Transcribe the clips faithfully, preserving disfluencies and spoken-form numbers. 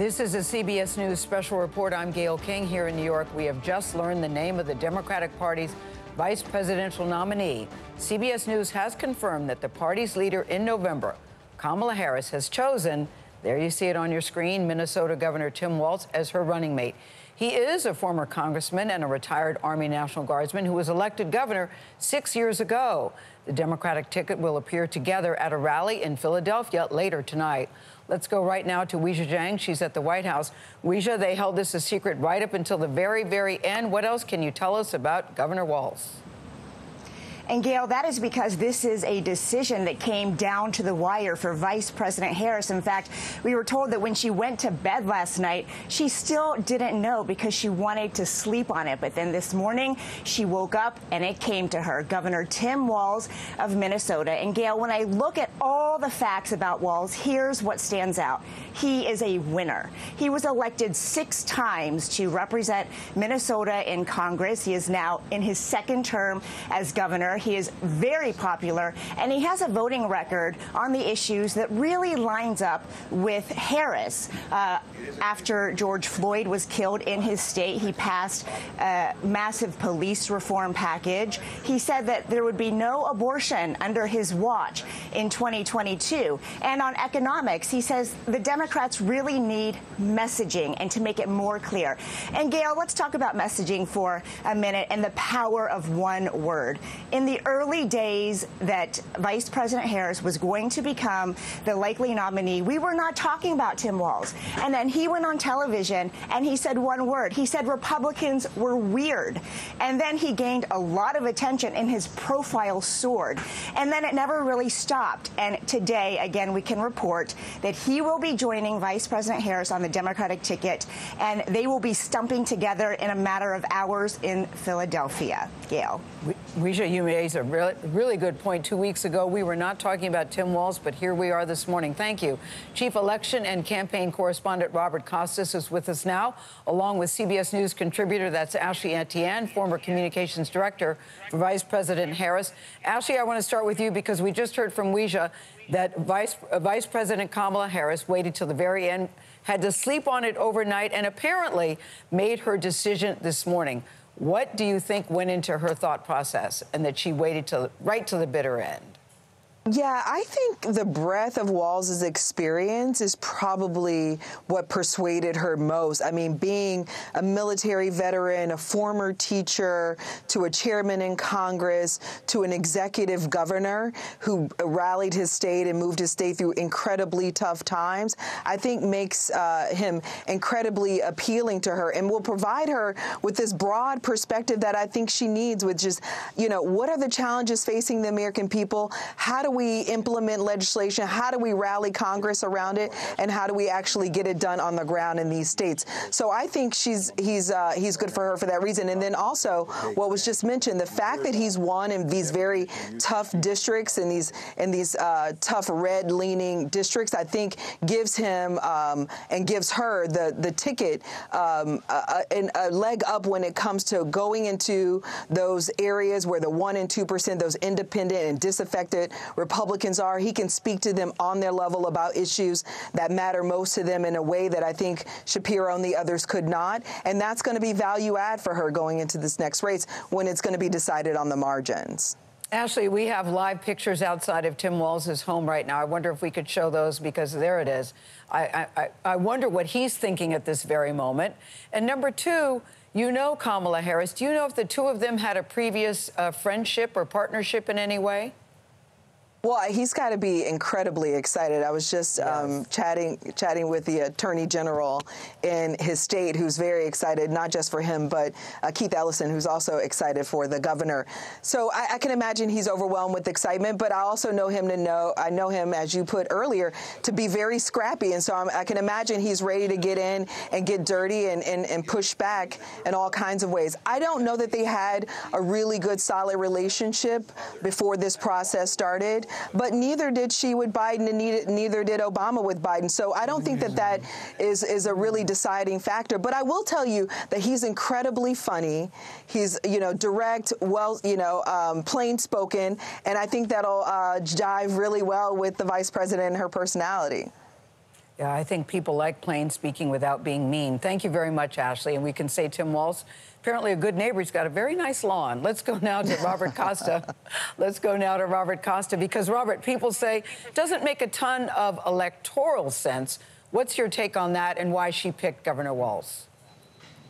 This is a C B S News special report. I'm Gayle King here in New York. We have just learned the name of the Democratic Party's vice presidential nominee. C B S News has confirmed that the party's leader in November, Kamala Harris, has chosen, there you see it on your screen, Minnesota Governor Tim Walz as her running mate. He is a former congressman and a retired Army National Guardsman who was elected governor six years ago. The Democratic ticket will appear together at a rally in Philadelphia later tonight. Let's go right now to Weijia Jiang. She's at the White House. Weijia, they held this a secret right up until the very, very end. What else can you tell us about Governor Walz? And, Gayle, that is because this is a decision that came down to the wire for Vice President Harris. In fact, we were told that when she went to bed last night, she still didn't know because she wanted to sleep on it. But then this morning, she woke up and it came to her, Governor Tim Walz of Minnesota. And, Gayle, when I look at all the facts about Walz, here's what stands out. He is a winner. He was elected six times to represent Minnesota in Congress. He is now in his second term as governor. He is very popular, and he has a voting record on the issues that really lines up with Harris. Uh, after George Floyd was killed in his state, he passed a massive police reform package. He said that there would be no abortion under his watch in twenty twenty-two. And on economics, he says the Democrats really need messaging and to make it more clear. And, Gayle, let's talk about messaging for a minute and the power of one word. In the In the early days that Vice President Harris was going to become the likely nominee, we were not talking about Tim Walz. And then he went on television and he said one word. He said Republicans were weird. And then he gained a lot of attention and his profile soared. And then it never really stopped. And today, again, we can report that he will be joining Vice President Harris on the Democratic ticket, and they will be stumping together in a matter of hours in Philadelphia. Gayle. Weijia, you raised a really, really good point. Two weeks ago, we were not talking about Tim Walz, but here we are this morning. Thank you. Chief Election and Campaign Correspondent Robert Costa is with us now, along with C B S News contributor, that's Ashley Etienne, former Communications Director for Vice President Harris. Ashley, I want to start with you because we just heard from Weijia that Vice, uh, Vice President Kamala Harris waited till the very end, had to sleep on it overnight, and apparently made her decision this morning. What do you think went into her thought process and that she waited till right to the bitter end? Yeah, I think the breadth of Walz's experience is probably what persuaded her most. I mean, being a military veteran, a former teacher, to a chairman in Congress, to an executive governor who rallied his state and moved his state through incredibly tough times, I think makes uh, him incredibly appealing to her and will provide her with this broad perspective that I think she needs, which is, you know, what are the challenges facing the American people? How do we implement legislation? How do we rally Congress around it? And how do we actually get it done on the ground in these states? So I think she's he's uh, he's good for her for that reason. And then also what was just mentioned, the fact that he's won in these very tough districts and these in these uh, tough red leaning districts, I think gives him um, and gives her the the ticket um, a, a leg up when it comes to going into those areas where the one and two percent, those independent and disaffected Republicans are. He can speak to them on their level about issues that matter most to them in a way that I think Shapiro and the others could not. And that's going to be value add for her going into this next race when it's going to be decided on the margins. Ashley, we have live pictures outside of Tim Walz's home right now. I wonder if we could show those because there it is. I, I, I wonder what he's thinking at this very moment. And number two, you know Kamala Harris. Do you know if the two of them had a previous uh, friendship or partnership in any way? Well, he's got to be incredibly excited. I was just yes. um, chatting chatting with the Attorney General in his state, who's very excited, not just for him, but uh, Keith Ellison, who's also excited for the governor. So I, I can imagine he's overwhelmed with excitement, but I also know him to know, I know him, as you put earlier, to be very scrappy. And so I'm, I can imagine he's ready to get in and get dirty and, and, and push back in all kinds of ways. I don't know that they had a really good, solid relationship before this process started. But neither did she with Biden, and neither did Obama with Biden. So I don't think that that is, is a really deciding factor. But I will tell you that he's incredibly funny. He's, you know, direct, well, you know, um, plain-spoken. And I think that'll uh, jive really well with the vice president and her personality. Yeah, I think people like plain speaking without being mean. Thank you very much, Ashley. And we can say Tim Walz, apparently a good neighbor. He's got a very nice lawn. Let's go now to Robert Costa. Let's go now to Robert Costa, because, Robert, people say doesn't make a ton of electoral sense. What's your take on that and why she picked Governor Walz?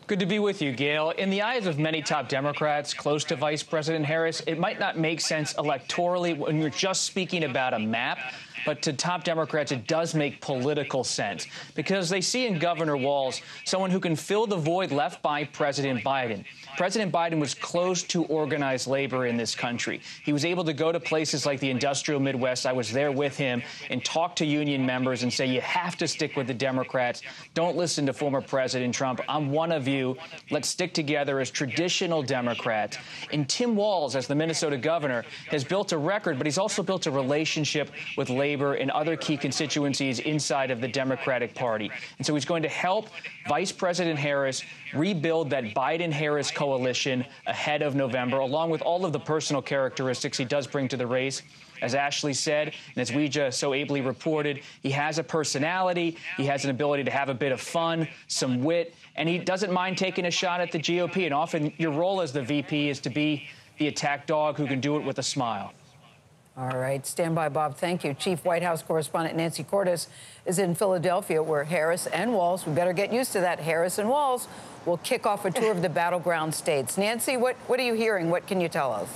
Good to be with you, Gayle. In the eyes of many top Democrats, close to Vice President Harris, it might not make sense electorally when you're just speaking about a map, but to top Democrats, it does make political sense because they see in Governor Walz someone who can fill the void left by President Biden. President Biden was close to organized labor in this country. He was able to go to places like the industrial Midwest. I was there with him and talk to union members and say, you have to stick with the Democrats. Don't listen to former President Trump. I'm one of you. Let's stick together as traditional Democrats. And Tim Walz, as the Minnesota governor, has built a record, but he's also built a relationship with labor and other key constituencies inside of the Democratic Party. And so he's going to help Vice President Harris rebuild that Biden-Harris coalition ahead of November, along with all of the personal characteristics he does bring to the race. As Ashley said, and as Weijia so ably reported, he has a personality, he has an ability to have a bit of fun, some wit, and he doesn't mind taking a shot at the G O P. And often your role as the V P is to be the attack dog who can do it with a smile. All right. Stand by, Bob. Thank you. Chief White House Correspondent Nancy Cordes is in Philadelphia, where Harris and Walz, we better get used to that, Harris and Walz will kick off a tour of the battleground states. Nancy, what, what are you hearing? What can you tell us?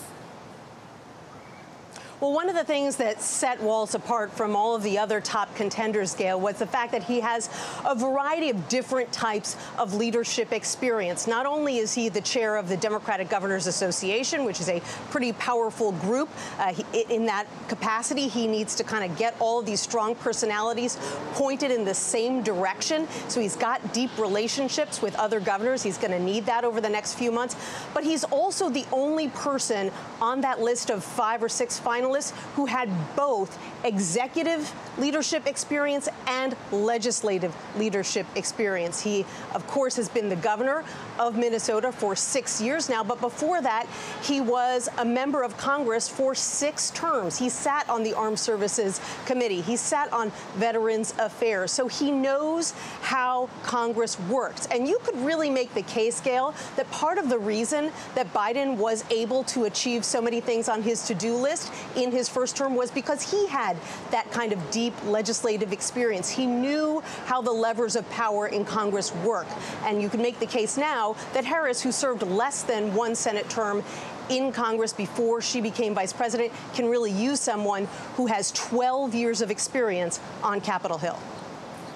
Well, one of the things that set Walz apart from all of the other top contenders, Gayle, was the fact that he has a variety of different types of leadership experience. Not only is he the chair of the Democratic Governors Association, which is a pretty powerful group, uh, he, in that capacity, he needs to kind of get all of these strong personalities pointed in the same direction. So he's got deep relationships with other governors. He's going to need that over the next few months. But he's also the only person on that list of five or six finalists who had both executive leadership experience and legislative leadership experience. He, of course, has been the governor of Minnesota for six years now, but before that, he was a member of Congress for six terms. He sat on the Armed Services Committee. He sat on Veterans Affairs. So he knows how Congress works. And you could really make the case, Gayle, that part of the reason that Biden was able to achieve so many things on his to-do list in his first term was because he had that kind of deep legislative experience. He knew how the levers of power in Congress work. And you can make the case now that Harris, who served less than one Senate term in Congress before she became vice president, can really use someone who has twelve years of experience on Capitol Hill.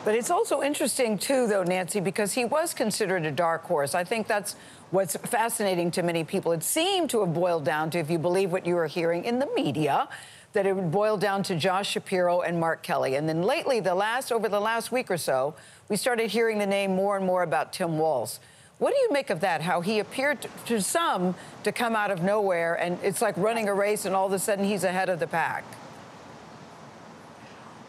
But it's also interesting, too, though, Nancy, because he was considered a dark horse. I think that's what's fascinating to many people. It seemed to have boiled down to, if you believe what you were hearing in the media, that it would boil down to Josh Shapiro and Mark Kelly. And then lately, the last over the last week or so, we started hearing the name more and more about Tim Walz. What do you make of that, how he appeared to some to come out of nowhere, and it's like running a race, and all of a sudden he's ahead of the pack?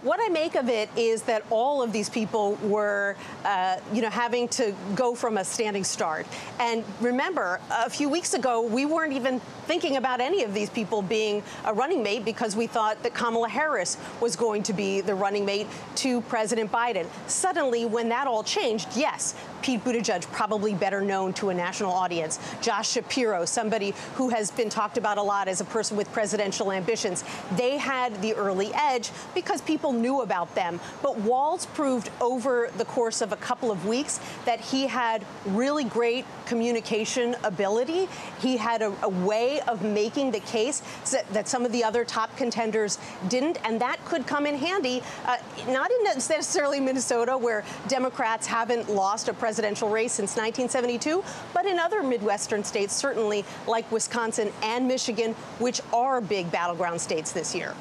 What I make of it is that all of these people were, uh, you know, having to go from a standing start. And remember, a few weeks ago, we weren't even thinking about any of these people being a running mate because we thought that Kamala Harris was going to be the running mate to President Biden. Suddenly, when that all changed, yes, Pete Buttigieg, probably better known to a national audience. Josh Shapiro, somebody who has been talked about a lot as a person with presidential ambitions. They had the early edge because people knew about them. But Walz proved over the course of a couple of weeks that he had really great communication ability. He had a, a way of making the case that, that some of the other top contenders didn't, and that could come in handy, uh, not in necessarily Minnesota, where Democrats haven't lost a presidential race since nineteen seventy-two, but in other Midwestern states, certainly like Wisconsin and Michigan, which are big battleground states this year.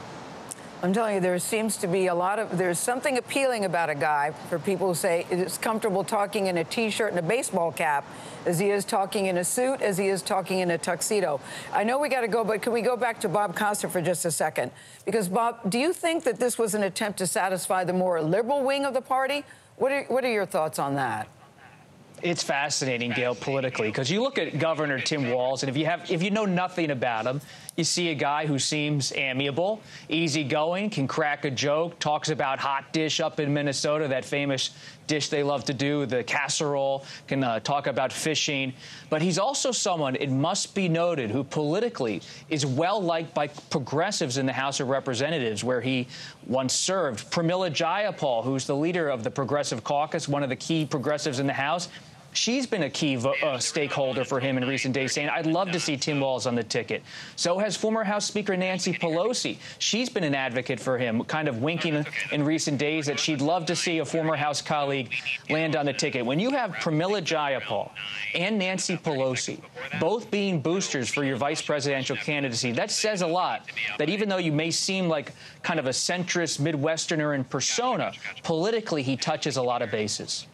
I'm telling you, there seems to be a lot of, there's something appealing about a guy for people who say it's comfortable talking in a T-shirt and a baseball cap as he is talking in a suit, as he is talking in a tuxedo. I know we got to go, but can we go back to Bob Costa for just a second? Because, Bob, do you think that this was an attempt to satisfy the more liberal wing of the party? What are, what are your thoughts on that? It's fascinating, Gayle, politically, because you look at Governor Tim Walz, and if you have, if you know nothing about him, You see a guy who seems amiable, easygoing, can crack a joke, talks about hot dish up in Minnesota, that famous dish they love to do, the casserole, can uh, talk about fishing. But he's also someone, it must be noted, who politically is well-liked by progressives in the House of Representatives, where he once served. Pramila Jayapal, who's the leader of the Progressive Caucus, one of the key progressives in the House, she's been a key uh, stakeholder for him in recent days, saying, I'd love to see Tim Walz on the ticket. So has former House Speaker Nancy Pelosi. She's been an advocate for him, kind of winking in recent days that she'd love to see a former House colleague land on the ticket. When you have Pramila Jayapal and Nancy Pelosi both being boosters for your vice presidential candidacy, that says a lot, that even though you may seem like kind of a centrist Midwesterner in persona, politically he touches a lot of bases.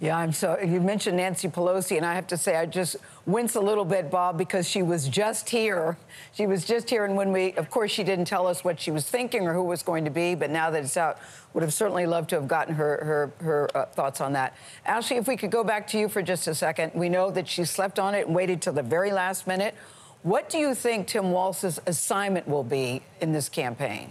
Yeah, I'm so, you mentioned Nancy Pelosi, and I have to say I just wince a little bit, Bob, because she was just here. She was just here, and when we, of course, she didn't tell us what she was thinking or who it was going to be, but now that it's out, would have certainly loved to have gotten her, her, her uh, thoughts on that. Ashley, if we could go back to you for just a second. We know that she slept on it and waited till the very last minute. What do you think Tim Walz's assignment will be in this campaign?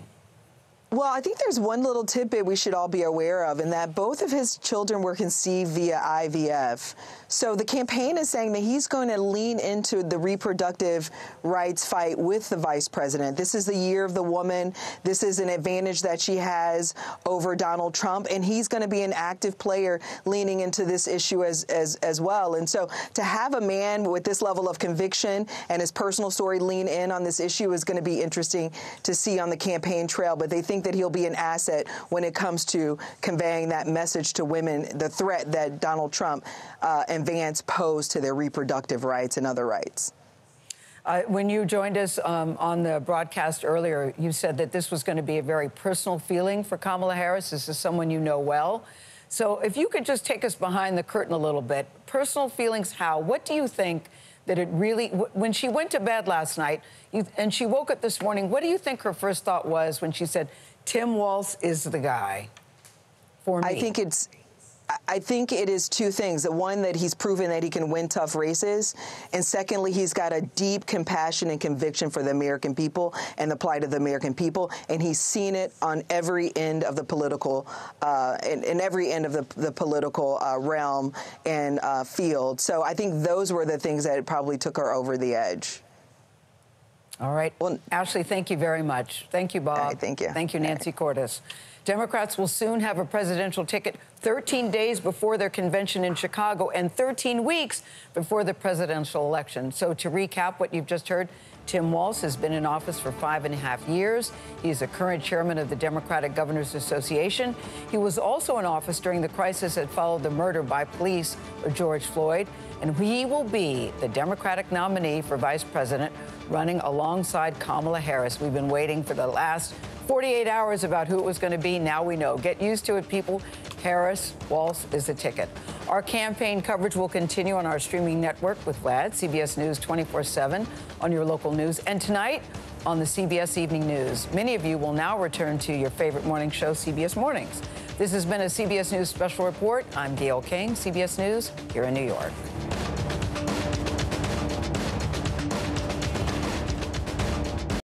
Well, I think there's one little tidbit we should all be aware of, and that both of his children were conceived via I V F. So the campaign is saying that he's going to lean into the reproductive rights fight with the vice president. This is the year of the woman. This is an advantage that she has over Donald Trump, and he's going to be an active player leaning into this issue as, as, as well. And so to have a man with this level of conviction and his personal story lean in on this issue is going to be interesting to see on the campaign trail, but they think that he'll be an asset when it comes to conveying that message to women, the threat that Donald Trump uh, and Vance pose to their reproductive rights and other rights. Uh, when you joined us um, on the broadcast earlier, you said that this was going to be a very personal feeling for Kamala Harris. This is someone you know well. So if you could just take us behind the curtain a little bit. Personal feelings, how? What do you think that it really, when she went to bed last night you, and she woke up this morning, what do you think her first thought was when she said, Tim Walz is the guy for me? I think it's, I think it is two things. The one, that he's proven that he can win tough races, and secondly, he's got a deep compassion and conviction for the American people and the plight of the American people, and he's seen it on every end of the political, uh, in, in every end of the, the political uh, realm and uh, field. So I think those were the things that probably took her over the edge. All right. Well, Ashley, thank you very much. Thank you, Bob. All right, thank you. Thank you, Nancy right. Cordes. Democrats will soon have a presidential ticket thirteen days before their convention in Chicago and thirteen weeks before the presidential election. So to recap what you've just heard, Tim Walz has been in office for five and a half years. He is the current chairman of the Democratic Governors Association. He was also in office during the crisis that followed the murder by police of George Floyd. And he will be the Democratic nominee for vice president, running alongside Kamala Harris. We've been waiting for the last forty-eight hours about who it was going to be. Now we know. Get used to it, people. Harris, Walz is the ticket. Our campaign coverage will continue on our streaming network with W A D, C B S News twenty-four seven on your local news, and tonight on the C B S Evening News. Many of you will now return to your favorite morning show, C B S Mornings. This has been a C B S News special report. I'm Gayle King, C B S News, here in New York.